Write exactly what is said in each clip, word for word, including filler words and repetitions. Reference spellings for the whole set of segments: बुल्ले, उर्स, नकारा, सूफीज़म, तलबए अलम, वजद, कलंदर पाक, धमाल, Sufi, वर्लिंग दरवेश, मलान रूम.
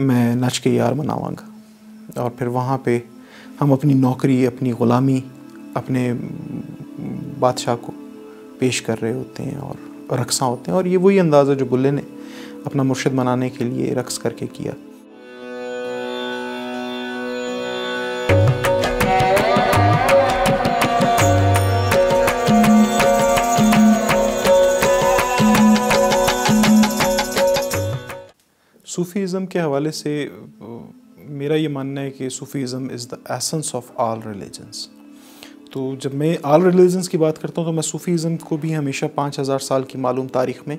मैं नच के यार मनावांगा। और फिर वहाँ पे हम अपनी नौकरी, अपनी ग़ुलामी, अपने बादशाह को पेश कर रहे होते हैं और रक्सा होते हैं। और ये वही अंदाज़ है जो बुल्ले ने अपना मुर्शिद मनाने के लिए रक्स करके किया। सूफीज़म के हवाले से मेरा ये मानना है कि सूफीज़म is the essence of all religions. तो जब मैं आल रिलीजन्स की बात करता हूँ तो मैं सूफीज़म को भी हमेशा पाँच हज़ार साल की मालूम तारीख़ में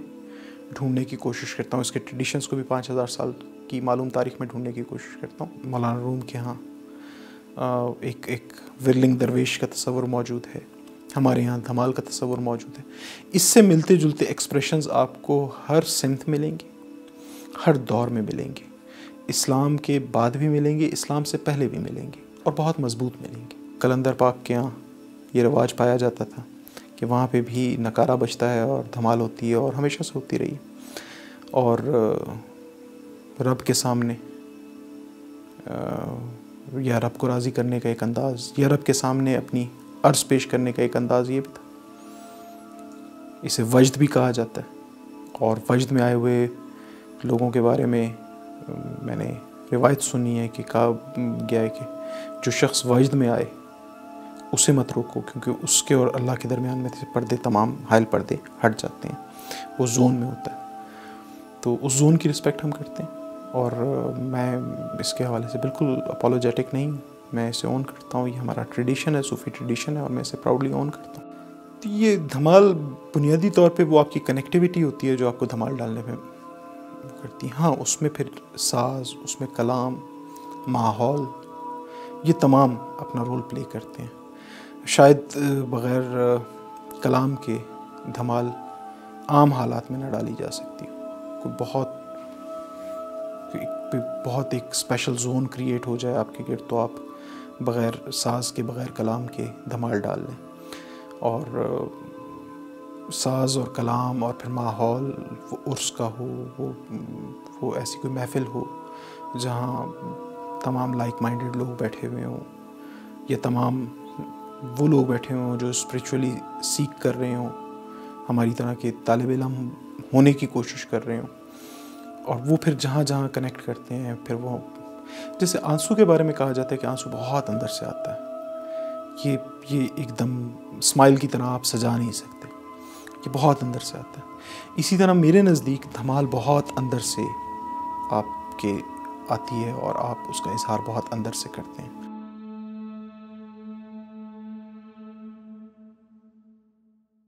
ढूंढने की कोशिश करता हूँ, इसके ट्रेडिशंस को भी पाँच हज़ार साल की मालूम तारीख़ में ढूंढने की कोशिश करता हूँ। मलान रूम के यहाँ एक एक वर्लिंग दरवेश का तस्वर मौजूद है, हमारे यहाँ धमाल का तस्वर मौजूद है। इससे मिलते जुलते एक्सप्रेशंस आपको हर सिंथ मिलेंगे, हर दौर में मिलेंगे, इस्लाम के बाद भी मिलेंगे, इस्लाम से पहले भी मिलेंगे और बहुत मजबूत मिलेंगे। कलंदर पाक के यहाँ ये रिवाज पाया जाता था कि वहाँ पे भी नकारा बजता है और धमाल होती है और हमेशा से होती रही। और रब के सामने या रब को राज़ी करने का एक अंदाज़ या रब के सामने अपनी अर्ज़ पेश करने का एक अंदाज़ ये भी था। इसे वजद भी कहा जाता है और वजद में आए हुए लोगों के बारे में मैंने रिवायत सुनी है कि कहा गया है कि जो शख्स वजद में आए उसे मत रोको, क्योंकि उसके और अल्लाह के दरमियान में पर्दे तमाम हायल पर्दे हट जाते हैं, वो जोन में होता है। तो उस जोन की रिस्पेक्ट हम करते हैं और मैं इसके हवाले से बिल्कुल अपोलोजेटिक नहीं हूँ, मैं इसे ओन करता हूँ। ये हमारा ट्रेडिशन है, सूफ़ी ट्रेडिशन है और मैं इसे प्राउडली ओन करता हूँ। तो ये धमाल बुनियादी तौर पर वो आपकी कनेक्टिविटी होती है जो आपको धमाल डालने में करती। हाँ, उसमें फिर साज, उसमें कलाम, माहौल, ये तमाम अपना रोल प्ले करते हैं। शायद बग़ैर कलाम के धमाल आम हालात में ना डाली जा सकती हो। कोई बहुत कोई बहुत एक स्पेशल जोन क्रिएट हो जाए आपके गिर तो आप बग़ैर साज के, बग़ैर कलाम के धमाल डाल लें। और साज और कलाम और फिर माहौल, वो उर्स का हो, वो वो ऐसी कोई महफ़िल हो जहाँ तमाम लाइक माइंडेड लोग बैठे हुए हों या तमाम वो लोग बैठे हों जो स्पिरिचुअली सीख कर रहे हों, हमारी तरह के तलबए अलम होने की कोशिश कर रहे हों। और वो फिर जहाँ जहाँ कनेक्ट करते हैं, फिर वो जैसे आंसू के बारे में कहा जाता है कि आंसू बहुत अंदर से आता है। ये ये एकदम स्माइल की तरह आप सजा नहीं सकते, ये बहुत अंदर से आता है। इसी तरह मेरे नज़दीक धमाल बहुत अंदर से आपके आती है और आप उसका इजहार बहुत अंदर से करते हैं।